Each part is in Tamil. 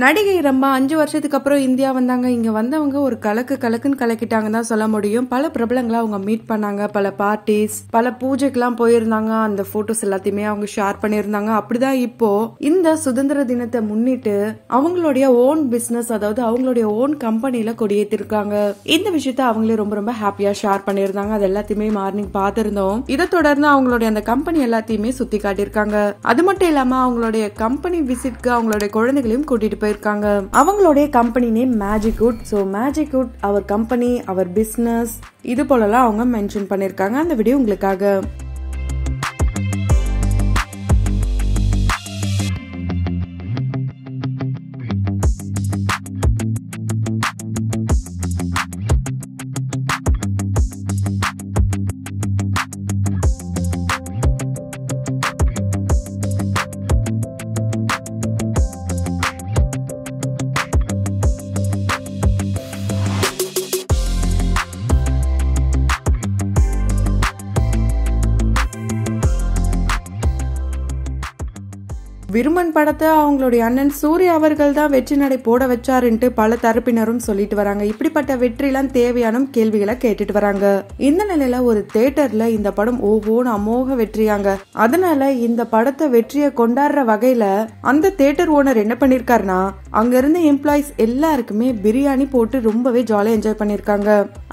நடிகை ரம்பா 5 வருஷத்துக்கு அப்புறம் இந்தியா வந்தாங்க. இங்கே வந்தவங்க ஒரு கலக்குன்னு கலக்கிட்டாங்கன்னு தான் சொல்ல முடியும். பல பிரபலங்களை அவங்க மீட் பண்ணாங்க, பல பார்ட்டிஸ், பல பூஜைக்கெல்லாம் போயிருந்தாங்க. அந்த போட்டோஸ் எல்லாத்தையுமே அவங்க ஷேர் பண்ணியிருந்தாங்க. அப்படிதான் இப்போ இந்த சுதந்திர தினத்தை முன்னிட்டு அவங்களுடைய ஓன் பிசினஸ், அதாவது அவங்களுடைய ஓன் கம்பெனியில கொடியேற்றிருக்காங்க. இந்த விஷயத்த அவங்களே ரொம்ப ரொம்ப ஹாப்பியா ஷேர் பண்ணியிருந்தாங்க. அது எல்லாத்தையுமே மார்னிங் பார்த்திருந்தோம். இதை தொடர்ந்து அவங்களுடைய அந்த கம்பெனி எல்லாத்தையுமே சுத்தி காட்டியிருக்காங்க. அது மட்டும் இல்லாம அவங்களுடைய கம்பெனி விசிட்க்கு அவங்களுடைய குழந்தைகளையும் கூட்டிட்டு போயிருக்காங்க. அவங்களுடைய கம்பெனி நேம் மேஜிக் உட். சோ மேஜிக் உட், அவர் கம்பெனி, அவர் பிசினஸ், இது போலலாம் அவங்க மென்ஷன் பண்ணிருக்காங்க. அந்த வீடியோ உங்களுக்காக. விருமன் படத்தை அவங்களுடைய அண்ணன் சூர்யா அவர்கள் தான் வெற்றி நடை போட வச்சாருன்ட்டு பல தரப்பினரும் சொல்லிட்டு வராங்க. இப்படிப்பட்ட வெற்றிலாம் தேவையான கேள்விகளை கேட்டுட்டு வராங்க. இந்த நிலையில ஒரு தியேட்டர்ல இந்த படம் ஓஹோன்னு அமோக வெற்றியாங்க. அதனால இந்த படத்தை வெற்றியை கொண்டாடுற வகையில அந்த தியேட்டர் ஓனர் என்ன பண்ணிருக்காருன்னா, அங்க இருந்த எம்ப்ளாயிஸ் எல்லாருக்குமே பிரியாணி போட்டு ரொம்பவே ஜாலியா என்ஜாய் பண்ணிருக்காங்க.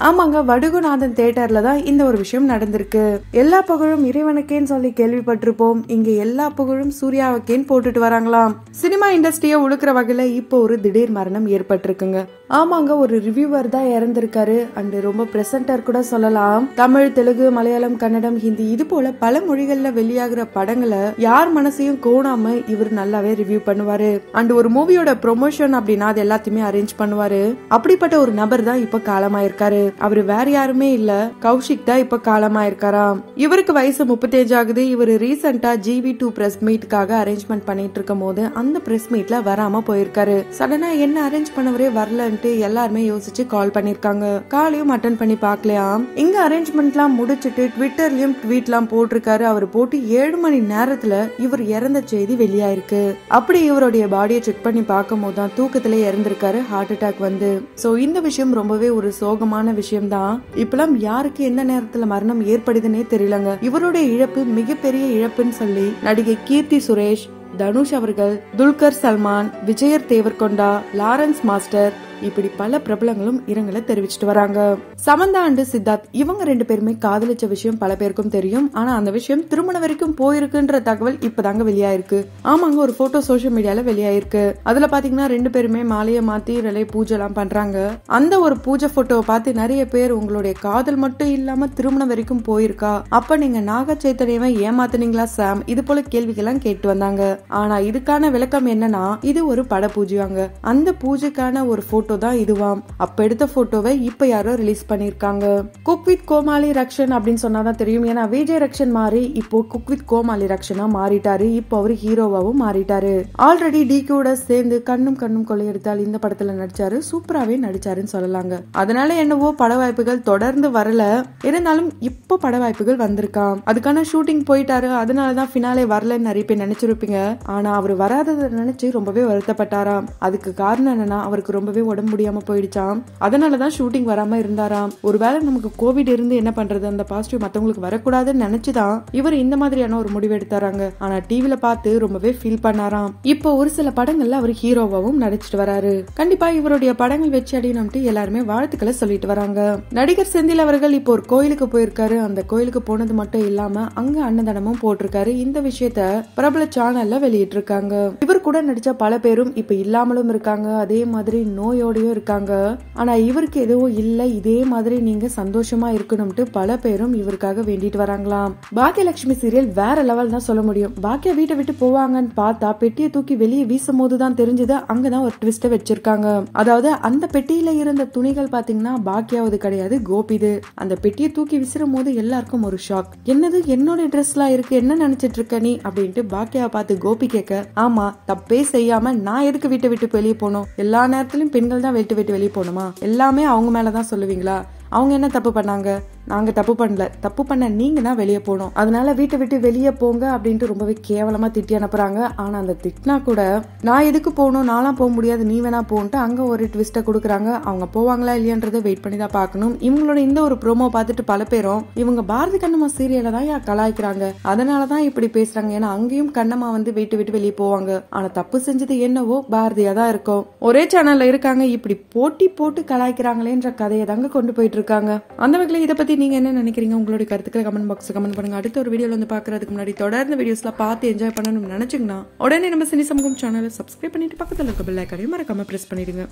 ஆமாங்க, வடுகுநாதன் தியேட்டர்ல தான் இந்த ஒரு விஷயம் நடந்திருக்கு. எல்லா புகழும் இறைவனுக்கேன்னு சொல்லி கேள்விப்பட்டிருப்போம். இங்க எல்லா புகழும் சூர்யாவுக்கேன்னு போட்டுட்டு வராங்களாம். சினிமா இண்டஸ்ட்ரியை உழுக்கிற வகையில இப்போ ஒரு திடீர் மரணம் ஏற்பட்டிருக்குங்க. ஆமாங்க, ஒரு ரிவ்யூவர் தான் இறந்திருக்காரு. அண்ட் ரொம்ப பிரசன்டர் கூட சொல்லலாம். தமிழ், தெலுங்கு, மலையாளம், கன்னடம், ஹிந்தி, இது போல பல மொழிகள்ல வெளியாகிற படங்களை யார் மனசையும் கோணாம இவர் நல்லாவே ரிவ்யூ பண்ணுவாரு. அண்ட் ஒரு மூவியோட ப்ரொமோஷன் அப்படின்னா அது எல்லாத்தையுமே அரேஞ்ச் பண்ணுவாரு. அப்படிப்பட்ட ஒரு நபர் தான் இப்ப காலமாயிருக்காரு. அவரு வேற யாருமே இல்ல, கௌஷிக் தான் இப்ப காலமாயிருக்காராம். இவருக்கு வயசு 35 ஆகுது. இவர் ரீசெண்டா GV2 பிரஸ் மீட்டுக்காக அரேஞ்ச்மெண்ட் பண்ணிட்டு இருக்கும் போது அந்த பிரஸ் மீட்ல வராம போயிருக்காரு. சடனா என்ன அரேஞ்ச் பண்ணவரே வரலன்ட்டு எல்லாருமே யோசிச்சு கால் பண்ணிருக்காங்க. காலையும் அட்டன் பண்ணி பார்க்கலாம். இங்க அரேஞ்ச்மெண்ட்லாம் முடிச்சிட்டு ட்விட்டர்லயும் ட்வீட்லாம் போட்டிருக்காரு. அவர் போட்டு 7 மணி நேரத்துல இவர் இறந்த செய்தி வெளியாயிருக்கு. அப்படி இவருடைய பாடியை செக் பண்ணி பார்க்கும் போது தான் தூக்கத்துல இறந்திருக்காரு, ஹார்ட் அட்டாக் வந்து. சோ இந்த விஷயம் ரொம்பவே ஒரு சோகமான விஷயம் தான். இப்பெல்லாம் யாருக்கு எந்த நேரத்துல மரணம் ஏற்படுதுன்னே தெரியலங்க. இவருடைய இழப்பு மிகப்பெரிய இழப்புன்னு சொல்லி நடிகை கீர்த்தி சுரேஷ், தனுஷ் அவர்கள், துல்கர் சல்மான், விஜய் தேவர்கொண்டா, லாரன்ஸ் மாஸ்டர், இப்படி பல பிரபலங்களும் இரங்கலை தெரிவிச்சிட்டு வராங்க. சமந்தா அண்டு சித்தார்த் இவங்க 2 பேருமே காதலிச்ச விஷயம் பல பேருக்கும் தெரியும். ஆனா அந்த விஷயம் திருமணம் வரைக்கும் போயிருக்குன்ற தகவல் இப்பதாங்க வெளியாயிருக்கு. ஆமாங்க, ஒரு போட்டோ சோசியல் மீடியால வெளியாயிருக்கு. அதுல பாத்தீங்கன்னா 2 பேருமே மாலையை மாத்தி இலை பூஜை எல்லாம் பண்றாங்க. அந்த ஒரு பூஜை போட்டோவை பார்த்து நிறைய பேர் உங்களுடைய காதல் மட்டும் இல்லாம திருமணம் வரைக்கும் போயிருக்கா, அப்ப நீங்க நாக சைத்தன்யவை ஏமாத்தினீங்களா சாம், இது போல கேள்விகள்லாம் கேட்டு வந்தாங்க. ஆனா இதுக்கான விளக்கம் என்னன்னா, இது ஒரு பட பூஜையாங்க. அந்த பூஜைக்கான ஒரு போட்டோ தான் இதுவாம். அப்ப எடுத்த போட்டோவை இப்ப யாரோ ரிலீஸ் பண்ணிருக்காங்க. குக் வித் கோமாலி ரக்ஷன் அப்படின்னு சொன்னாதான் தெரியும். ஏன்னா விஜய் ரக்ஷன் மாறி இப்போ குக் வித் கோமாலி ரக்ஷனா மாறிட்டாரு. இப்போ அவரு ஹீரோவாவும் மாறிட்டாரு. ஆல்ரெடி DQ-ட சேர்ந்து கண்ணும் கொள்ளையடித்தால் இந்த படத்துல நடிச்சாரு. சூப்பராவே நடிச்சாருன்னு சொல்லலாங்க. அதனால என்னவோ பட வாய்ப்புகள் தொடர்ந்து வரல. இருந்தாலும் இப்போ பட வாய்ப்புகள் வந்திருக்கான். அதுக்கான ஷூட்டிங் போயிட்டாரு. அதனாலதான் பினாலே வரலன்னு நிறைய பேர் நினைச்சிருப்பீங்க. ஆனா அவரு வராததை நினைச்சு ரொம்பவே வருத்தப்பட்டாராம். அதுக்கு காரணம் என்னன்னா, அவருக்கு ரொம்பவே முடியாம போயிடுச்சாம். அதனாலதான் ஷூட்டிங் வராம இருந்தாராம். ஒருவேளை நமக்கு கோவிட் இருந்து என்ன பண்றது, அந்த பாசிட்டிவ் மத்தவங்களுக்கு வரக்கூடாதுன்னு நினைச்சுதான் இவர் இந்த மாதிரியான ஒரு முடிவு எடுத்தாராங்க. ஆனா டிவில பார்த்து ரொம்பவே ஃபீல் பண்ணாராம். இப்போ ஒரு சில படங்கள்ல அவர் ஹீரோவாவும் நடிச்சிட்டு வராரு. கண்டிப்பா இவருடைய படங்கள் வெற்றி அடையணும்ட்டு எல்லாருமே வாழ்த்துக்களை சொல்லிட்டு வராங்க. நடிகர் செந்தில் அவர்கள் இப்போ ஒரு கோயிலுக்கு போயிருக்காரு. அந்த கோயிலுக்கு போனது மட்டும் இல்லாம அங்க அன்னதானமும் போட்டிருக்காரு. இந்த விஷயத்த பிரபல சேனல்ல வெளியிட்டு இருக்காங்க. இவர் கூட நடிச்ச பல பேரும் இப்ப இல்லாமலும் இருக்காங்க. அதே மாதிரி நோய் இருக்காங்க. ஆனா இவருக்கு எதுவும் இல்ல, இதே மாதிரி நீங்க சந்தோஷமா இருக்கணும்ட்டு பல பேரும் இவருக்காக வேண்டிட்டு வராங்களாம். பாக்யலட்சுமி சீரியல் வேற லெவல் தான் சொல்ல முடியும். பாக்யா வீட்டை விட்டு போவாங்கன்னு பார்த்தா பெட்டியை தூக்கி வெளியே வீசும் போதுதான் தெரிஞ்சது. அங்கதான் ஒரு ட்விஸ்ட வச்சிருக்காங்க. அதாவது அந்த பெட்டியில இருந்த துணிகள் பாத்தீங்கன்னா பாக்யாவது கிடையாது, கோபிது. அந்த பெட்டியை தூக்கி வீசும் போது எல்லாருக்கும் ஒரு ஷாக். என்னது என்னோட ட்ரெஸ் எல்லாம் இருக்கு, என்ன நினைச்சிட்டு இருக்க நீ அப்படின்ட்டு பாக்யாவை பார்த்து கோபி கேட்க, ஆமா தப்பே செய்யாம நான் எதுக்கு வீட்டை விட்டு வெளியே போனோம், எல்லா நேரத்திலும் பெண்கள் தான் வெட்டு வெளியே போகணுமா, எல்லாமே அவங்க மேலதான் சொல்லுவீங்களா, அவங்க என்ன தப்பு பண்ணாங்க, நாங்கள் தப்பு பண்ணல, தப்பு பண்ண நீங்கள் தான் வெளியே போகணும், அதனால வீட்டை விட்டு வெளியே போங்க அப்படின்ட்டு ரொம்பவே கேவலமாக திட்டி அனுப்புகிறாங்க. ஆனால் அந்த திட்டினா கூட நான் எதுக்கு போகணும், நான்லாம் போக முடியாது, நீ வேணா போன்ட்டு அங்கே ஒரு ட்விஸ்ட்டை கொடுக்குறாங்க. அவங்க போவாங்களா இல்லையன்றதை வெயிட் பண்ணி தான் பார்க்கணும். இவங்களோட இந்த ஒரு ப்ரோமோ பார்த்துட்டு பல பேரும் இவங்க பாரதி கண்ணம்மா சீரியலை தான் யா கலாய்க்கிறாங்க, அதனால தான் இப்படி பேசுகிறாங்க, ஏன்னா அங்கேயும் கண்ணம்மா வந்து வீட்டு விட்டு வெளியே போவாங்க, ஆனால் தப்பு செஞ்சது என்னவோ பாரதியாக தான் இருக்கும். ஒரே சேனலில் இருக்காங்க, இப்படி போட்டி போட்டு கலாய்க்கிறாங்களேன்ற கதையை தாங்க கொண்டு போயிட்டு இருக்காங்க. அந்த வகையில் இதை பற்றி நீங்க என்ன நினைக்கிறீங்க, உங்களுடைய கருத்துக்களை கமெண்ட் பாக்ஸ்ல கமெண்ட் பண்ணுங்க. அடுத்த ஒரு வீடியோல வந்து பாக்குறதுக்கு முன்னாடி தொடர்ந்து வீடியோஸ்லாம் பார்த்து என்ஜாய் பண்ணணும்னு நினைச்சீங்கன்னா உடனே நம்ம சினி சமூகம் சேனலை சப்ஸ்கிரைப் பண்ணிட்டு பக்கத்துல இருக்க பெல் ஐகானையும் மறக்காம பிரஸ் பண்ணிடுங்க.